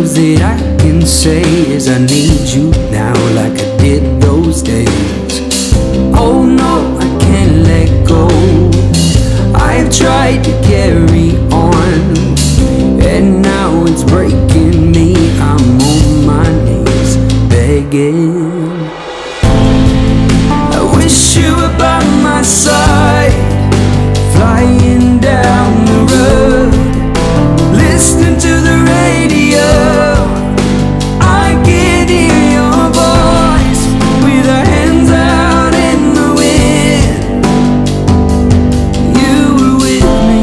words that I can say is I need you now like I did those days. Oh no, I can't let go. I've tried to carry on, and now it's breaking me. I'm on my knees begging. I wish you were by my side, flying down the road, listening to the radio. I can hear your voice with our hands out in the wind. You were with me.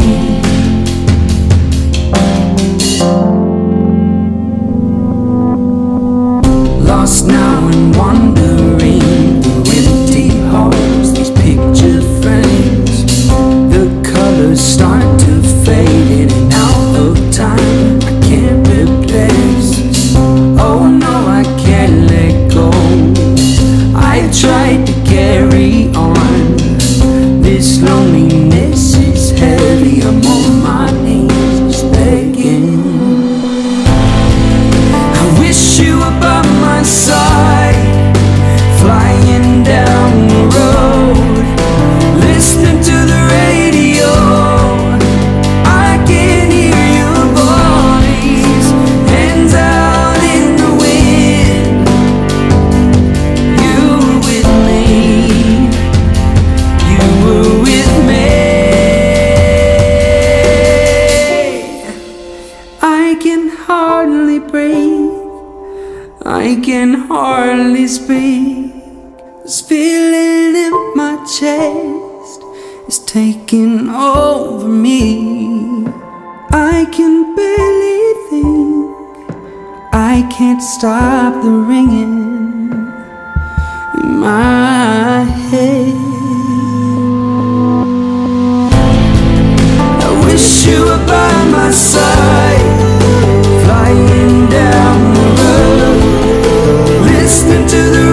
Lost now and wandering through empty halls, these picture frames. The colors start to fade in and out of time, I can't replace. Oh no, I can't let go. I've tried to carry on. This loneliness is heavy. I'm on my knees begging. I wish you were by my side, flying down the road, listening to the radio. I can hardly speak. This feeling in my chest is taking over me. I can barely think. I can't stop the ringing in my head. I wish you were by my side, flying down the road, listening to the